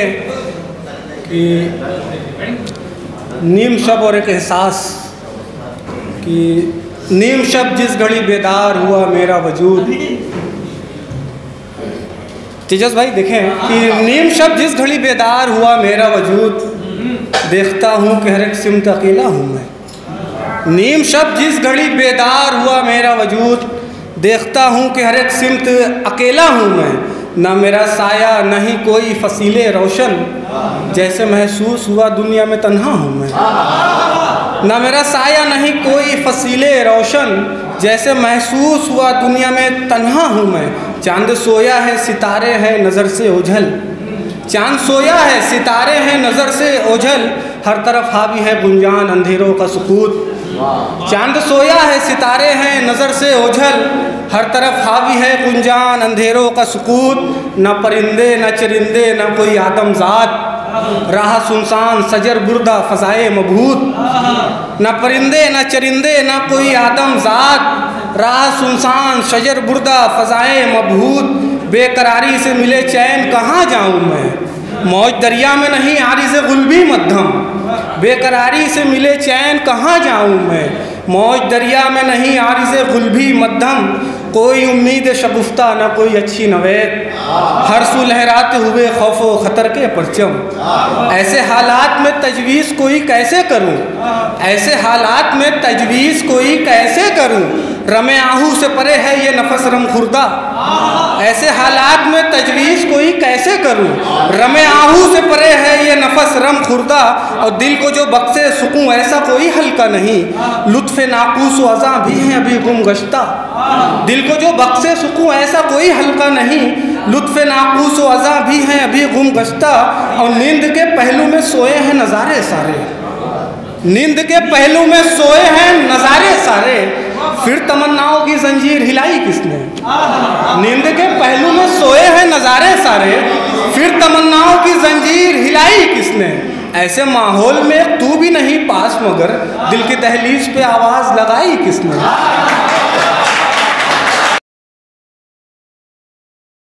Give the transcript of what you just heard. देखें कि नीम शब और एक एहसास कि नीम शब जिस घड़ी बेदार हुआ मेरा वजूद। तेजस भाई देखें कि नीम शब जिस घड़ी बेदार हुआ मेरा वजूद, देखता हूँ कि हर एक सिमत अकेला हूँ मैं। नीम शब जिस घड़ी बेदार हुआ मेरा वजूद, देखता हूँ कि हर एक सिमत अकेला हूँ मैं। ना मेरा साया न ही कोई फसीले रोशन, जैसे महसूस हुआ दुनिया में तन्हा हूँ मैं। ना मेरा साया नहीं कोई फसीले रोशन, जैसे महसूस हुआ दुनिया में तन्हा हूँ मैं। चांद सोया है सितारे हैं नज़र से ओझल, चांद सोया है सितारे हैं नज़र से ओझल, हर तरफ हावी है गुंजान अंधेरों का सुकूत। चांद सोया है सितारे हैं नज़र से ओझल, हर तरफ हावी है गुंजान अंधेरों का सुकूत। ना परिंदे ना चरिंदे ना कोई आदमजात, राह सुनसान सजर बुर्दा फ़ज़ाए मबहूत। ना परिंदे ना चरिंदे ना कोई आदमजात, राह सुनसान सजर बुर्दा फ़ज़ाए मबहूत। बेकरारी से मिले चैन कहाँ जाऊँ मैं, मौज दरिया में नहीं आरिज़ गुलबी मध्यम। बेकरारी से मिले चैन कहाँ जाऊँ मैं, मौज दरिया में नहीं आरिज़ गुलबी मध्यम। कोई उम्मीद शगुफ्ता ना कोई अच्छी नवेद, हर सू लहराते हुए खौफ व ख़तर के परचम। ऐसे हालात में तजवीज़ कोई कैसे करूं, ऐसे हालात में तजवीज़ कोई कैसे करूं। रमे आहू से परे है ये नफस रम खुर्दा, ऐसे हालात में तजवीज़ कोई कैसे करूं। रमे आहू से परे है ये नफस रम खुर्दा, और दिल को जो बख्शे सुकूं ऐसा कोई हल्का नहीं। लुत्फ़ नाकूस व अज़ा भी हैं अभी गुम गश्ता, दिल को जो बख्शे सुकूं ऐसा कोई हल्का नहीं। लुत्फ़ नाकूस व अज़ा भी हैं अभी गुम गश्ता, और नींद के पहलू में सोए हैं नज़ारे सारे, नींद के पहलू में सोए हैं नज़ारे सारे। फिर तमन्नाओं की जंजीर हिलाई किसने, नींद के पहलू में सोए हैं नज़ारे सारे। फिर तमन्नाओं की जंजीर हिलाई किसने, ऐसे माहौल में तू भी नहीं पास मगर दिल की दहलीज पे आवाज़ लगाई किसने।